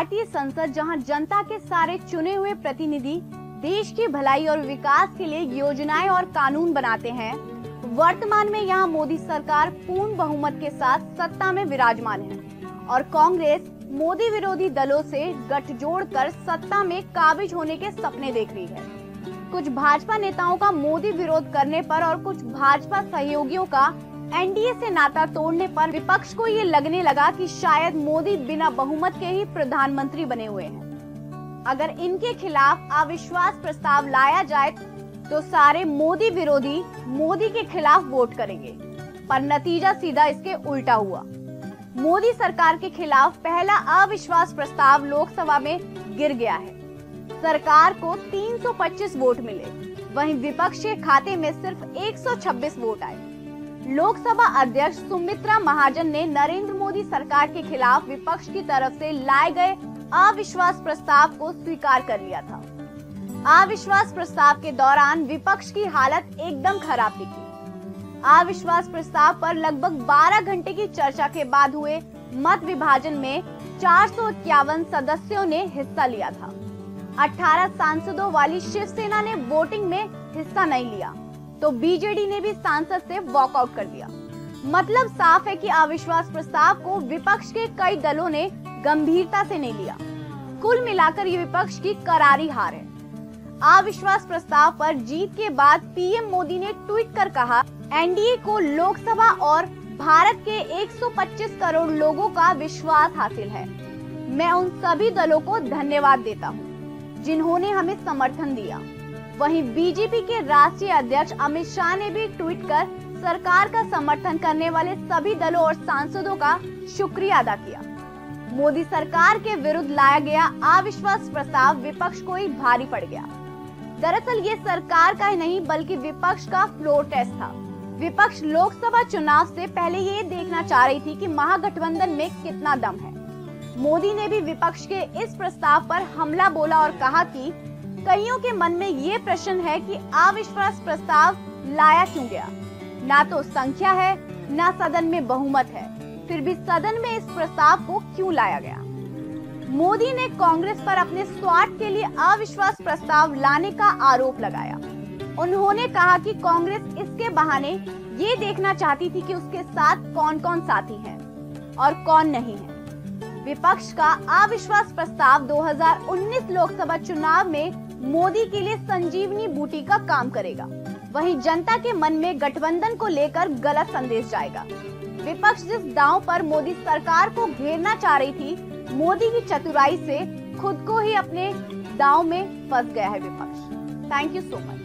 भारतीय संसद जहां जनता के सारे चुने हुए प्रतिनिधि देश की भलाई और विकास के लिए योजनाएं और कानून बनाते हैं, वर्तमान में यहां मोदी सरकार पूर्ण बहुमत के साथ सत्ता में विराजमान है और कांग्रेस मोदी विरोधी दलों से गठजोड़ कर सत्ता में काबिज होने के सपने देख रही है। कुछ भाजपा नेताओं का मोदी विरोध करने पर और कुछ भाजपा सहयोगियों का एनडीए से नाता तोड़ने पर विपक्ष को ये लगने लगा कि शायद मोदी बिना बहुमत के ही प्रधानमंत्री बने हुए हैं। अगर इनके खिलाफ अविश्वास प्रस्ताव लाया जाए तो सारे मोदी विरोधी मोदी के खिलाफ वोट करेंगे, पर नतीजा सीधा इसके उल्टा हुआ। मोदी सरकार के खिलाफ पहला अविश्वास प्रस्ताव लोकसभा में गिर गया है। सरकार को 325 वोट मिले, वहीं विपक्ष के खाते में सिर्फ 126 वोट आए। लोकसभा अध्यक्ष सुमित्रा महाजन ने नरेंद्र मोदी सरकार के खिलाफ विपक्ष की तरफ से लाए गए अविश्वास प्रस्ताव को स्वीकार कर लिया था। अविश्वास प्रस्ताव के दौरान विपक्ष की हालत एकदम खराब दिखी। अविश्वास प्रस्ताव पर लगभग 12 घंटे की चर्चा के बाद हुए मत विभाजन में 451 सदस्यों ने हिस्सा लिया था। 18 सांसदों वाली शिवसेना ने वोटिंग में हिस्सा नहीं लिया, तो बीजेडी ने भी सांसद से वॉकआउट कर दिया। मतलब साफ है कि अविश्वास प्रस्ताव को विपक्ष के कई दलों ने गंभीरता से नहीं लिया। कुल मिलाकर ये विपक्ष की करारी हार है। अविश्वास प्रस्ताव पर जीत के बाद पीएम मोदी ने ट्वीट कर कहा, एनडीए को लोकसभा और भारत के 125 करोड़ लोगों का विश्वास हासिल है। मैं उन सभी दलों को धन्यवाद देता हूं जिन्होंने हमें समर्थन दिया। वहीं बीजेपी के राष्ट्रीय अध्यक्ष अमित शाह ने भी ट्वीट कर सरकार का समर्थन करने वाले सभी दलों और सांसदों का शुक्रिया अदा किया। मोदी सरकार के विरुद्ध लाया गया अविश्वास प्रस्ताव विपक्ष को ही भारी पड़ गया। दरअसल ये सरकार का ही नहीं बल्कि विपक्ष का फ्लोर टेस्ट था। विपक्ष लोकसभा चुनाव से पहले ये देखना चाह रही थी कि महागठबंधन में कितना दम है। मोदी ने भी विपक्ष के इस प्रस्ताव पर हमला बोला और कहा कि कईयों के मन में ये प्रश्न है कि अविश्वास प्रस्ताव लाया क्यों गया। ना तो संख्या है ना सदन में बहुमत है, फिर भी सदन में इस प्रस्ताव को क्यों लाया गया। मोदी ने कांग्रेस पर अपने स्वार्थ के लिए अविश्वास प्रस्ताव लाने का आरोप लगाया। उन्होंने कहा कि कांग्रेस इसके बहाने ये देखना चाहती थी कि उसके साथ कौन-कौन साथी हैं और कौन नहीं है। विपक्ष का अविश्वास प्रस्ताव 2019 लोकसभा चुनाव में मोदी के लिए संजीवनी बूटी का काम करेगा, वहीं जनता के मन में गठबंधन को लेकर गलत संदेश जाएगा। विपक्ष जिस दांव पर मोदी सरकार को घेरना चाह रही थी, मोदी की चतुराई से खुद को ही अपने दांव में फंस गया है विपक्ष। Thank you so much.